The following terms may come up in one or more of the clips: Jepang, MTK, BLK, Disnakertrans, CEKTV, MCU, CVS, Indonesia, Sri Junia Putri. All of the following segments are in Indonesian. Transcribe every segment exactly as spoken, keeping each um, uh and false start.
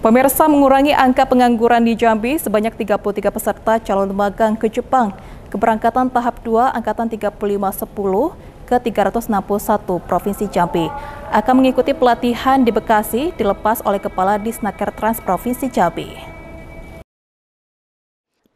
Pemirsa, mengurangi angka pengangguran di Jambi, sebanyak tiga puluh tiga peserta calon magang ke Jepang. Keberangkatan tahap dua Angkatan tiga puluh lima sepuluh ke tiga ratus enam puluh satu Provinsi Jambi. Akan mengikuti pelatihan di Bekasi, dilepas oleh Kepala Disnakertrans Provinsi Jambi.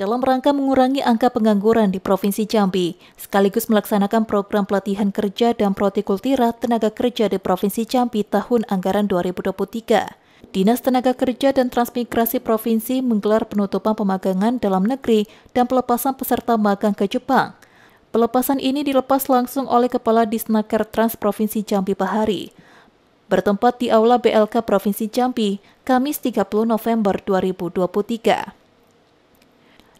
Dalam rangka mengurangi angka pengangguran di Provinsi Jambi, sekaligus melaksanakan program pelatihan kerja dan protikultura tenaga kerja di Provinsi Jambi tahun anggaran dua ribu dua puluh tiga. Dinas Tenaga Kerja dan Transmigrasi Provinsi menggelar penutupan pemagangan dalam negeri dan pelepasan peserta magang ke Jepang. Pelepasan ini dilepas langsung oleh Kepala Disnakertrans Provinsi Jambi Bahari. Bertempat di Aula B L K Provinsi Jambi, Kamis tiga puluh November dua ribu dua puluh tiga.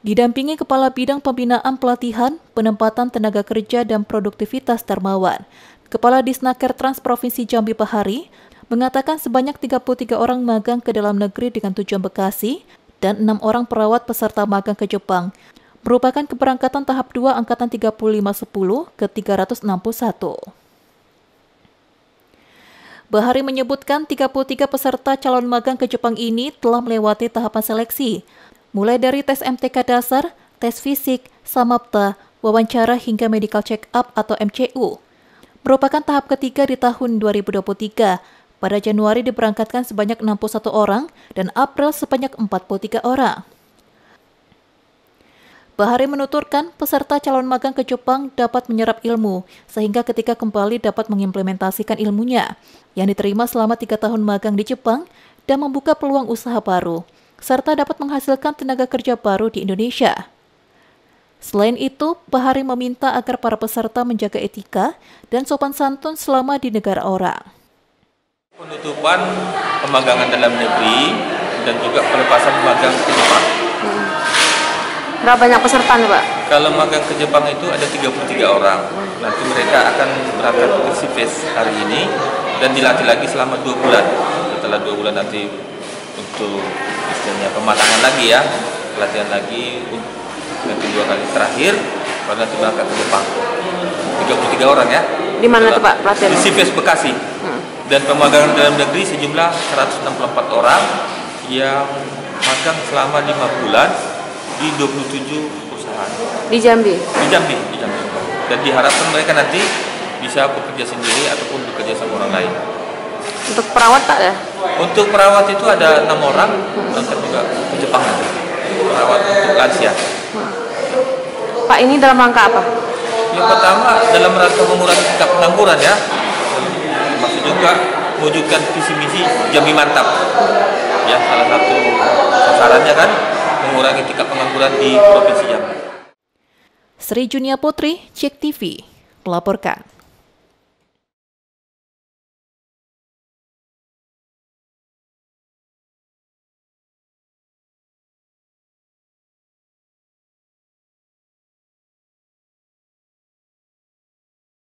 Didampingi Kepala Bidang Pembinaan Pelatihan, Penempatan Tenaga Kerja dan Produktivitas Darmawan, Kepala Disnakertrans Provinsi Jambi Bahari mengatakan sebanyak tiga puluh tiga orang magang ke dalam negeri dengan tujuan Bekasi dan enam orang perawat peserta magang ke Jepang merupakan keberangkatan tahap dua Angkatan tiga puluh lima sepuluh ke tiga ratus enam puluh satu. Bahari menyebutkan tiga puluh tiga peserta calon magang ke Jepang ini telah melewati tahapan seleksi, mulai dari tes M T K dasar, tes fisik, samapta, wawancara hingga medical check-up atau M C U. Merupakan tahap ketiga di tahun dua ribu dua puluh tiga, Pada Januari diberangkatkan sebanyak enam puluh satu orang dan April sebanyak empat puluh tiga orang. Bahari menuturkan peserta calon magang ke Jepang dapat menyerap ilmu sehingga ketika kembali dapat mengimplementasikan ilmunya yang diterima selama tiga tahun magang di Jepang dan membuka peluang usaha baru serta dapat menghasilkan tenaga kerja baru di Indonesia. Selain itu, Bahari meminta agar para peserta menjaga etika dan sopan santun selama di negara orang. Penutupan pemagangan dalam negeri dan juga pelepasan magang ke Jepang. Hmm. Berapa banyak peserta nih, Pak? Kalau magang ke Jepang itu ada tiga puluh tiga orang. Hmm. Nanti mereka akan berangkat ke C V S hari ini dan dilatih lagi selama dua bulan. Setelah dua bulan nanti untuk istilahnya pematangan lagi ya, pelatihan lagi nanti dua kali terakhir baru nanti berangkat ke Jepang. tiga puluh tiga orang ya. Di mana tuh, Pak, pelatihan? Di C V S Bekasi. Hmm. Dan pemagangan dalam negeri sejumlah seratus enam puluh empat orang yang magang selama lima bulan di dua puluh tujuh perusahaan. Di Jambi? Di Jambi, di Jambi. Dan diharapkan mereka nanti bisa bekerja sendiri ataupun bekerja sama orang lain. Untuk perawat tak ya? Untuk perawat itu ada enam orang, nanti juga ke Jepang nanti. Perawat untuk lansia. Pak, ini dalam rangka apa? Yang pertama dalam rangka mengurangi tingkat pengangguran ya. Maksud juga mewujudkan visi misi Jambi Mantap, ya salah satu sasarannya kan mengurangi tingkat pengangguran di Provinsi Jambi. Sri Junia Putri, C E K T V, melaporkan.